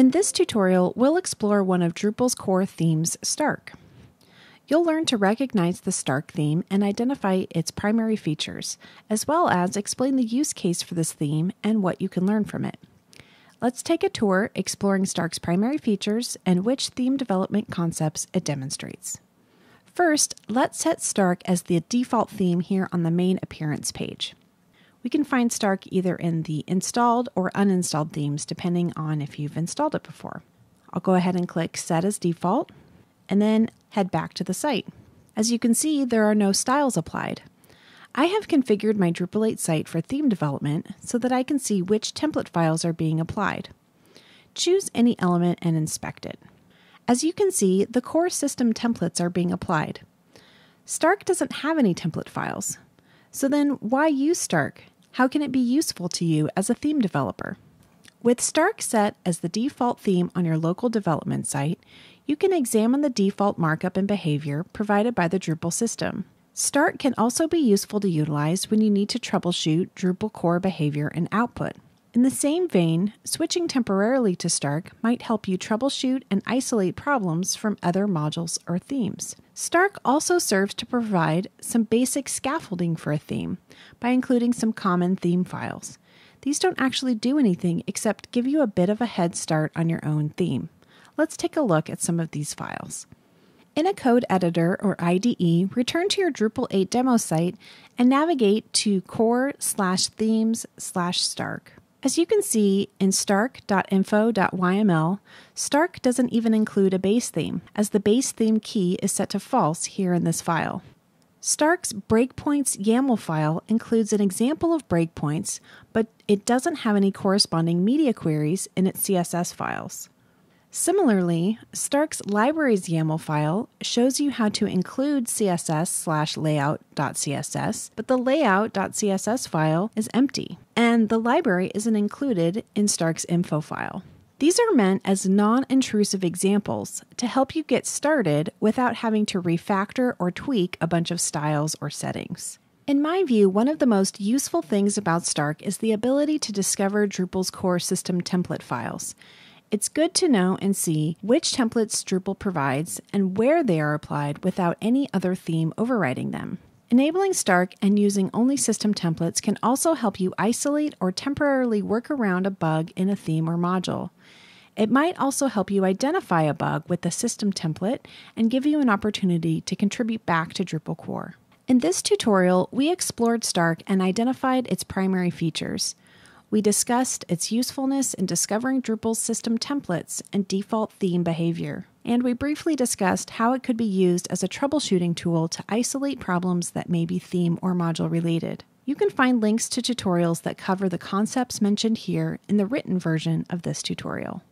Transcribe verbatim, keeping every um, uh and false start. In this tutorial, we'll explore one of Drupal's core themes, Stark. You'll learn to recognize the Stark theme and identify its primary features, as well as explain the use case for this theme and what you can learn from it. Let's take a tour exploring Stark's primary features and which theme development concepts it demonstrates. First, let's set Stark as the default theme here on the main appearance page. We can find Stark either in the installed or uninstalled themes, depending on if you've installed it before. I'll go ahead and click Set as Default, and then head back to the site. As you can see, there are no styles applied. I have configured my Drupal eight site for theme development so that I can see which template files are being applied. Choose any element and inspect it. As you can see, the core system templates are being applied. Stark doesn't have any template files. So then why use Stark? How can it be useful to you as a theme developer? With Stark set as the default theme on your local development site, you can examine the default markup and behavior provided by the Drupal system. Stark can also be useful to utilize when you need to troubleshoot Drupal core behavior and output. In the same vein, switching temporarily to Stark might help you troubleshoot and isolate problems from other modules or themes. Stark also serves to provide some basic scaffolding for a theme by including some common theme files. These don't actually do anything except give you a bit of a head start on your own theme. Let's take a look at some of these files. In a code editor or I D E, return to your Drupal eight demo site and navigate to core slash themes slash Stark. As you can see in stark dot info dot Y M L, Stark doesn't even include a base theme, as the base theme key is set to false here in this file. Stark's breakpoints YAML file includes an example of breakpoints, but it doesn't have any corresponding media queries in its C S S files. Similarly, Stark's libraries YAML file shows you how to include css slash layout.css, but the layout.css file is empty, and the library isn't included in Stark's info file. These are meant as non-intrusive examples to help you get started without having to refactor or tweak a bunch of styles or settings. In my view, one of the most useful things about Stark is the ability to discover Drupal's core system template files. It's good to know and see which templates Drupal provides and where they are applied without any other theme overriding them. Enabling Stark and using only system templates can also help you isolate or temporarily work around a bug in a theme or module. It might also help you identify a bug with a system template and give you an opportunity to contribute back to Drupal core. In this tutorial, we explored Stark and identified its primary features. We discussed its usefulness in discovering Drupal's system templates and default theme behavior. And we briefly discussed how it could be used as a troubleshooting tool to isolate problems that may be theme or module related. You can find links to tutorials that cover the concepts mentioned here in the written version of this tutorial.